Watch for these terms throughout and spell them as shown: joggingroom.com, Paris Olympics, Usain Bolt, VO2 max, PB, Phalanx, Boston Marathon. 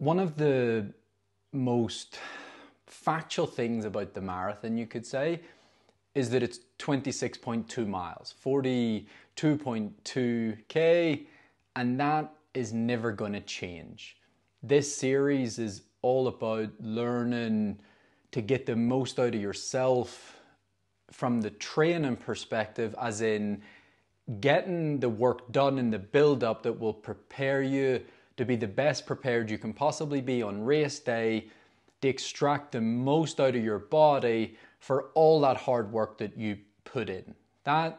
One of the most factual things about the marathon, you could say, is that it's 26.2 miles, 42.2K, and that is never going to change. This series is all about learning to get the most out of yourself from the training perspective, as in getting the work done in the build-up that will prepare you to be the best prepared you can possibly be on race day, to extract the most out of your body for all that hard work that you put in. That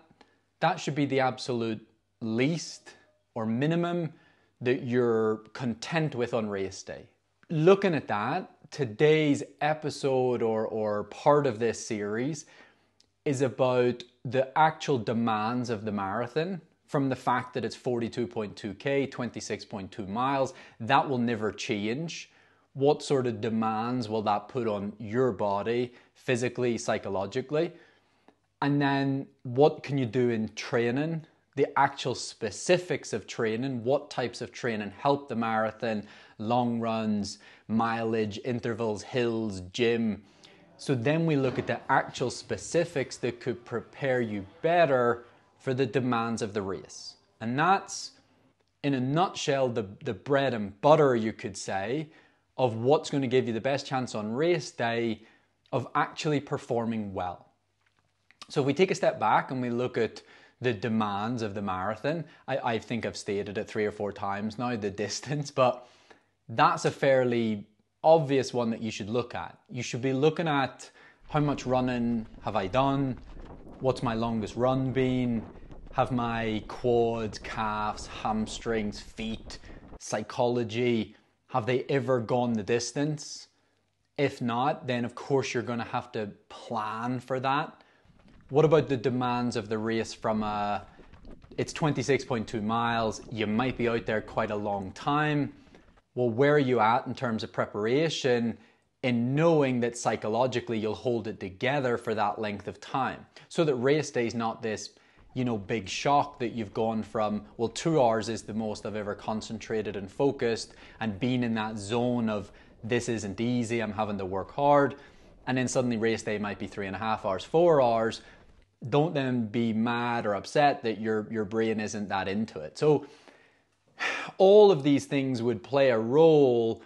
should be the absolute least or minimum that you're content with on race day. Looking at that, today's episode or part of this series is about the actual demands of the marathon, from the fact that it's 42.2K, 26.2 miles, that will never change. What sort of demands will that put on your body, physically, psychologically? And then what can you do in training? The actual specifics of training, what types of training help the marathon, long runs, mileage, intervals, hills, gym. So then we look at the actual specifics that could prepare you better for the demands of the race. And that's, in a nutshell, the bread and butter, you could say, of what's going to give you the best chance on race day of actually performing well. So if we take a step back and we look at the demands of the marathon, I think I've stated it 3 or 4 times now, the distance, but that's a fairly obvious one that you should look at. You should be looking at how much running have I done? What's my longest run been? Have my quads, calves, hamstrings, feet, psychology, have they ever gone the distance? If not, then of course you're going to have to plan for that. What about the demands of the race from it's 26.2 miles, you might be out there quite a long time. Well, where are you at in terms of preparation in knowing that psychologically you'll hold it together for that length of time? So that race day is not this, big shock that you've gone from, well, 2 hours is the most I've ever concentrated and focused and been in that zone of this isn't easy, I'm having to work hard. And then suddenly race day might be 3.5 hours, 4 hours. Don't then be mad or upset that your brain isn't that into it. So all of these things would play a role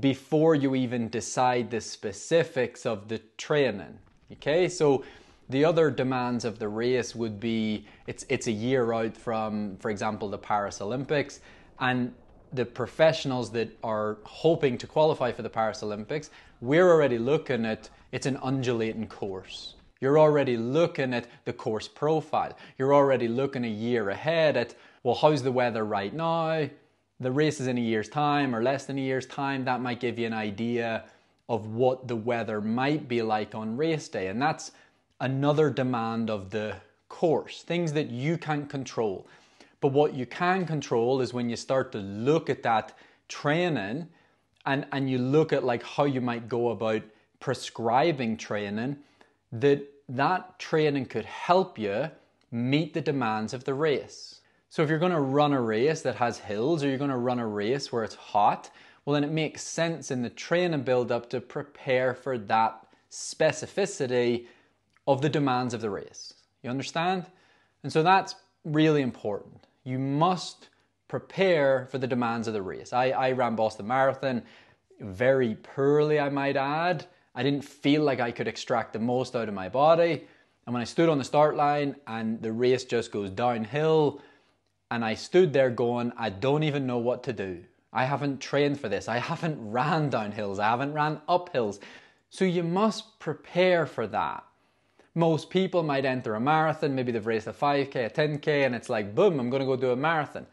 before you even decide the specifics of the training, okay? So the other demands of the race would be, it's a year out from, for example, the Paris Olympics, and the professionals that are hoping to qualify for the Paris Olympics, we're already looking at, it's an undulating course. You're already looking at the course profile. You're already looking a year ahead at, well, how's the weather right now? The race is in a year's time or less than a year's time. That might give you an idea of what the weather might be like on race day. And that's another demand of the course, things that you can't control. But what you can control is when you start to look at that training and you look at like how you might go about prescribing training, that training could help you meet the demands of the race. So if you're going to run a race that has hills or you're going to run a race where it's hot, well then it makes sense in the training build-up to prepare for that specificity of the demands of the race. You understand? And so that's really important. You must prepare for the demands of the race. I ran Boston Marathon very poorly, I might add. I didn't feel like I could extract the most out of my body. And when I stood on the start line and the race just goes downhill, and I stood there going, I don't even know what to do. I haven't trained for this. I haven't ran down hills. I haven't ran up hills. So you must prepare for that. Most people might enter a marathon, maybe they've raced a 5K, a 10K, and it's like, boom, I'm going to go do a marathon.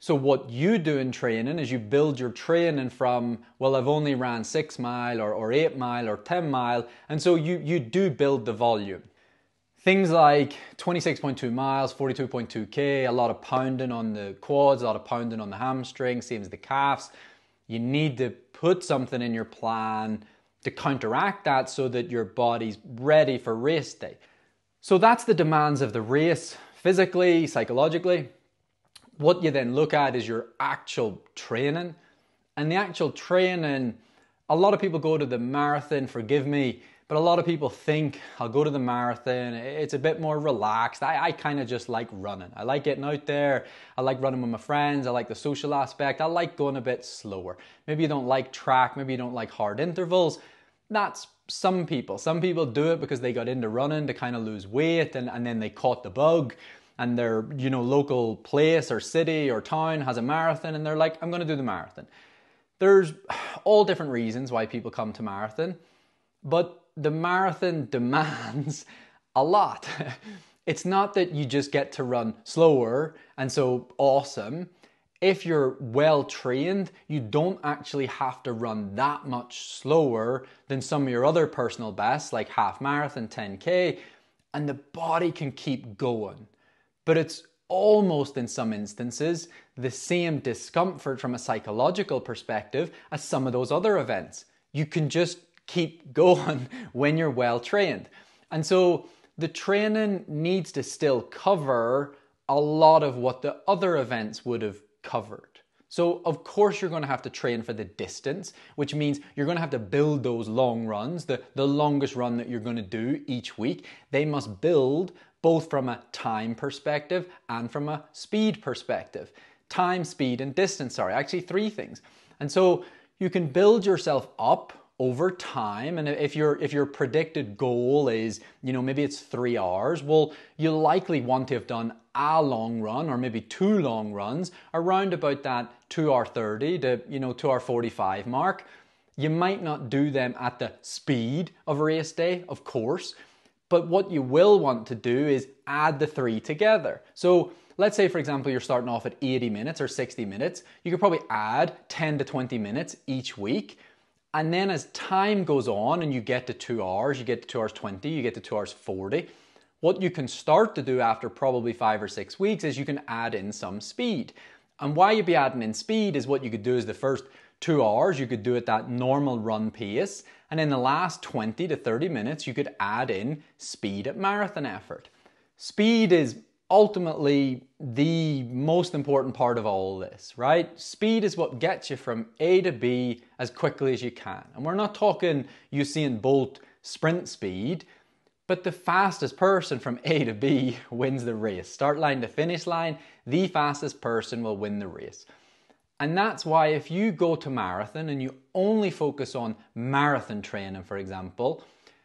So what you do in training is you build your training from, well, I've only ran 6 mile or 8 mile or 10 mile. And so you do build the volume. Things like 26.2 miles, 42.2K, a lot of pounding on the quads, a lot of pounding on the hamstrings, same as the calves. You need to put something in your plan to counteract that so that your body's ready for race day. So that's the demands of the race, physically, psychologically. What you then look at is your actual training. And the actual training, a lot of people go to the marathon, forgive me, but a lot of people think, I'll go to the marathon, it's a bit more relaxed. I kind of just like running. I like getting out there. I like running with my friends. I like the social aspect. I like going a bit slower. Maybe you don't like track. Maybe you don't like hard intervals. That's some people. Some people do it because they got into running to kind of lose weight and then they caught the bug and their, you know, local place or city or town has a marathon and they're like, I'm going to do the marathon. There's all different reasons why people come to marathon, but the marathon demands a lot. It's not that you just get to run slower and so awesome. If you're well trained, you don't actually have to run that much slower than some of your other personal bests, like half marathon, 10K, and the body can keep going. But it's almost in some instances the same discomfort from a psychological perspective as some of those other events. You can just keep going when you're well trained. And so the training needs to still cover a lot of what the other events would have covered. So of course you're going to have to train for the distance, which means you're going to have to build those long runs, the longest run that you're going to do each week. They must build both from a time perspective and from a speed perspective. Time, speed, and distance, actually three things. And so you can build yourself up over time, and if your predicted goal is, you know, maybe it's 3 hours, well, you'll likely want to have done a long run or maybe two long runs around about that 2:30 to, you know, 2:45 mark. You might not do them at the speed of race day, of course, but what you will want to do is add the three together. So let's say, for example, you're starting off at 80 minutes or 60 minutes. You could probably add 10 to 20 minutes each week. And then as time goes on and you get to 2 hours, you get to 2 hours 20, you get to 2 hours 40, what you can start to do after probably 5 or 6 weeks is you can add in some speed. And why you'd be adding in speed is what you could do is the first 2 hours, you could do at that normal run pace. And in the last 20 to 30 minutes, you could add in speed at marathon effort. Speed is ultimately the most important part of all this, right? Speed is what gets you from A to B as quickly as you can. And we're not talking Usain Bolt sprint speed, but the fastest person from A to B wins the race. Start line to finish line, the fastest person will win the race. And that's why if you go to marathon and you only focus on marathon training, for example,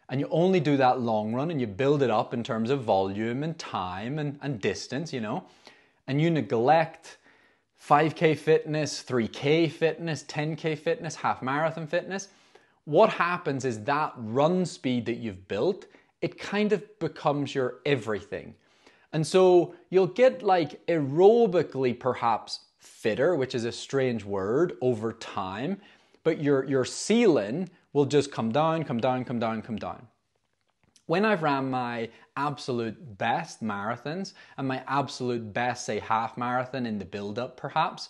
and you only do that long run and you build it up in terms of volume and time and distance, you know, and you neglect 5K fitness, 3K fitness, 10K fitness, half marathon fitness, what happens is that run speed that you've built, it kind of becomes your everything. And so you'll get like aerobically perhaps fitter, which is a strange word, over time, but your ceiling will just come down, come down, come down, come down. When I've ran my absolute best marathons and my absolute best, say, half marathon in the build-up perhaps,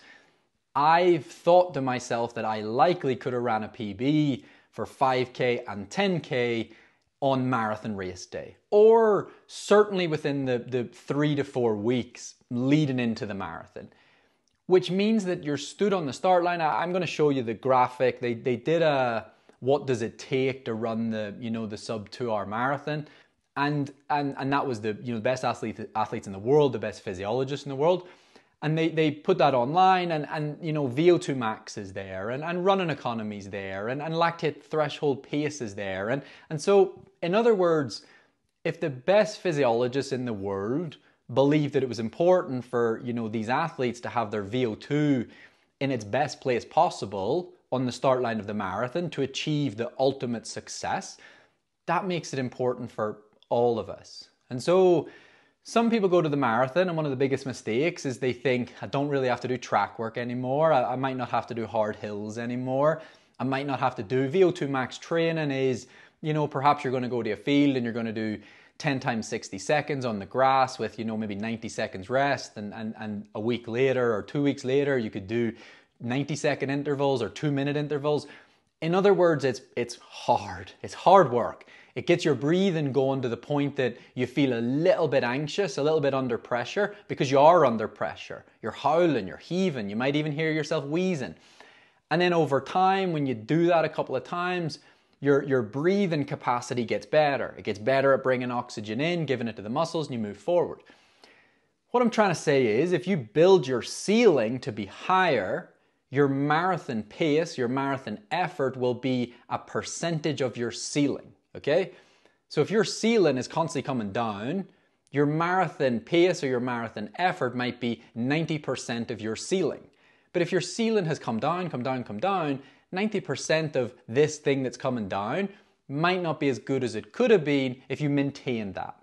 I've thought to myself that I likely could have ran a PB for 5K and 10K on marathon race day, or certainly within the 3 to 4 weeks leading into the marathon. Which means that you're stood on the start line. I'm going to show you the graphic. They did a what does it take to run the, you know, the sub 2 hour marathon, and that was the, you know, the best athletes in the world, the best physiologists in the world, and they put that online, and you know, VO2 max is there, and running economy is there, and lactate threshold pace is there, and so in other words, if the best physiologists in the world believed that it was important for, you know, these athletes to have their VO2 in its best place possible on the start line of the marathon to achieve the ultimate success, that makes it important for all of us. And so some people go to the marathon, and one of the biggest mistakes is they think, I don't really have to do track work anymore. I might not have to do hard hills anymore. I might not have to do VO2 max training is, you know, perhaps you're going to go to a field and you're going to do 10 times 60 seconds on the grass with, you know, maybe 90 seconds rest, and a week later or 2 weeks later you could do 90-second intervals or 2-minute intervals. In other words, it's hard work. It gets your breathing going to the point that you feel a little bit anxious, a little bit under pressure, because you are under pressure. You're howling, you're heaving, you might even hear yourself wheezing. And then over time, when you do that a couple of times, your breathing capacity gets better. It gets better at bringing oxygen in, giving it to the muscles, and you move forward. What I'm trying to say is, if you build your ceiling to be higher, your marathon pace, your marathon effort will be a percentage of your ceiling, okay? So if your ceiling is constantly coming down, your marathon pace or your marathon effort might be 90% of your ceiling. But if your ceiling has come down, 90% of this thing that's coming down might not be as good as it could have been if you maintained that.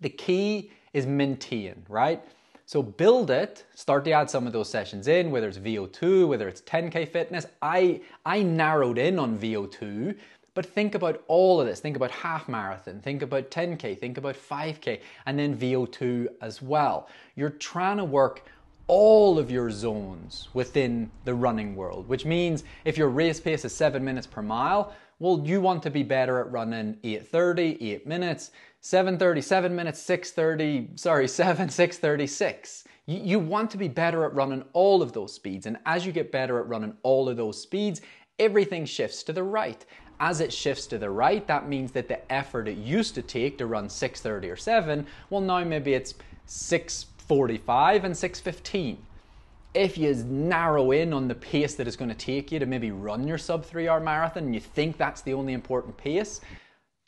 The key is maintain, right? So build it, start to add some of those sessions in, whether it's VO2, whether it's 10K fitness. I narrowed in on VO2, but think about all of this. Think about half marathon, think about 10K, think about 5K, and then VO2 as well. You're trying to work all of your zones within the running world, which means if your race pace is 7 minutes per mile, well, you want to be better at running 8:30, 8 minutes, 7:30, 7 minutes, 6:30, sorry, 6:36. You want to be better at running all of those speeds. And as you get better at running all of those speeds, everything shifts to the right. As it shifts to the right, that means that the effort it used to take to run 6:30 or 7, well, now maybe it's 6:45 and 6:15. If you narrow in on the pace that it's going to take you to maybe run your sub-3 hour marathon, and you think that's the only important pace,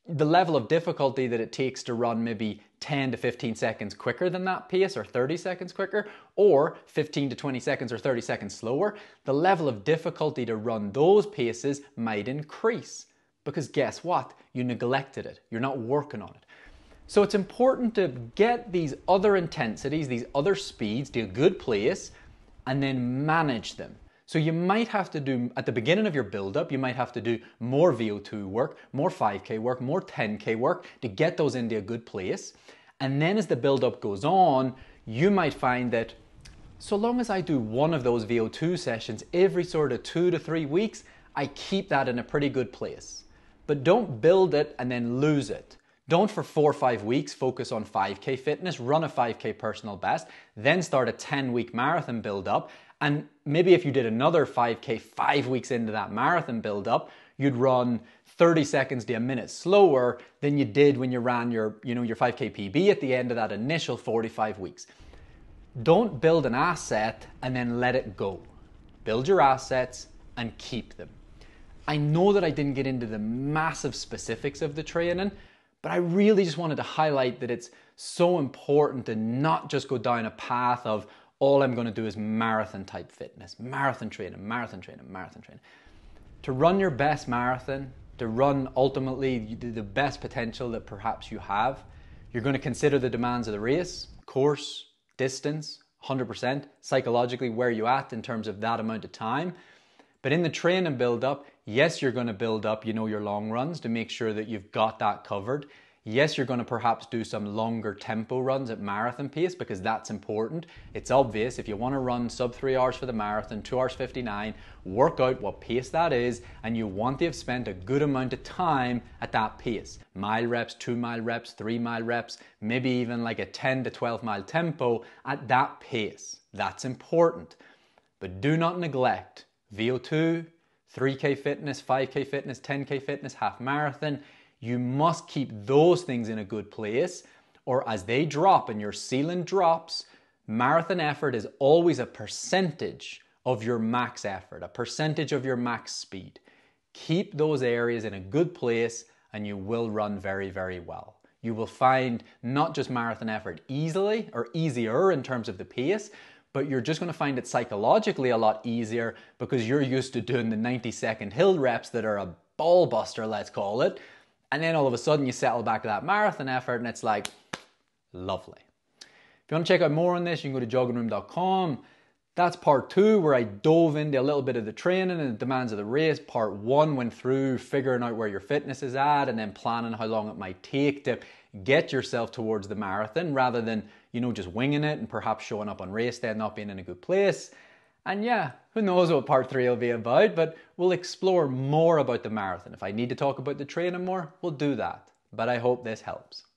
the level of difficulty that it takes to run maybe 10 to 15 seconds quicker than that pace, or 30 seconds quicker, or 15 to 20 seconds or 30 seconds slower, the level of difficulty to run those paces might increase. Because guess what? You neglected it. You're not working on it. So it's important to get these other intensities, these other speeds to a good place, and then manage them. So you might have to do, at the beginning of your build-up, you might have to do more VO2 work, more 5K work, more 10K work to get those into a good place. And then as the build-up goes on, you might find that so long as I do one of those VO2 sessions every sort of 2 to 3 weeks, I keep that in a pretty good place. But don't build it and then lose it. Don't for 4 or 5 weeks focus on 5K fitness, run a 5K personal best, then start a 10-week marathon build-up. And maybe if you did another 5K 5 weeks into that marathon build-up, you'd run 30 seconds to a minute slower than you did when you ran your 5K PB at the end of that initial 45 weeks. Don't build an asset and then let it go. Build your assets and keep them. I know that I didn't get into the massive specifics of the training, but I really just wanted to highlight that it's so important to not just go down a path of, all I'm going to do is marathon type fitness, marathon training. To run your best marathon, to run ultimately the best potential that perhaps you have, you're going to consider the demands of the race, course, distance, 100%, psychologically where you're at in terms of that amount of time. But in the train and build up, yes, you're going to build up, your long runs to make sure that you've got that covered. Yes, you're going to perhaps do some longer tempo runs at marathon pace because that's important. It's obvious if you want to run sub 3 hours for the marathon, 2:59, work out what pace that is, and you want to have spent a good amount of time at that pace. Mile reps, 2 mile reps, 3 mile reps, maybe even like a 10 to 12 mile tempo at that pace. That's important. But do not neglect VO2, 3K fitness, 5K fitness, 10K fitness, half marathon. You must keep those things in a good place, or as they drop and your ceiling drops, marathon effort is always a percentage of your max effort, a percentage of your max speed. Keep those areas in a good place and you will run very, very well. You will find not just marathon effort easily or easier in terms of the pace, but you're just gonna find it psychologically a lot easier because you're used to doing the 90-second hill reps that are a ball buster, let's call it. And then all of a sudden you settle back to that marathon effort and it's like, lovely. If you want to check out more on this, you can go to joggingroom.com. That's part 2 where I dove into a little bit of the training and the demands of the race. Part 1 went through figuring out where your fitness is at and then planning how long it might take to get yourself towards the marathon rather than, just winging it and perhaps showing up on race day and not being in a good place. And yeah, who knows what part 3 will be about, but we'll explore more about the marathon. If I need to talk about the training more, we'll do that. But I hope this helps.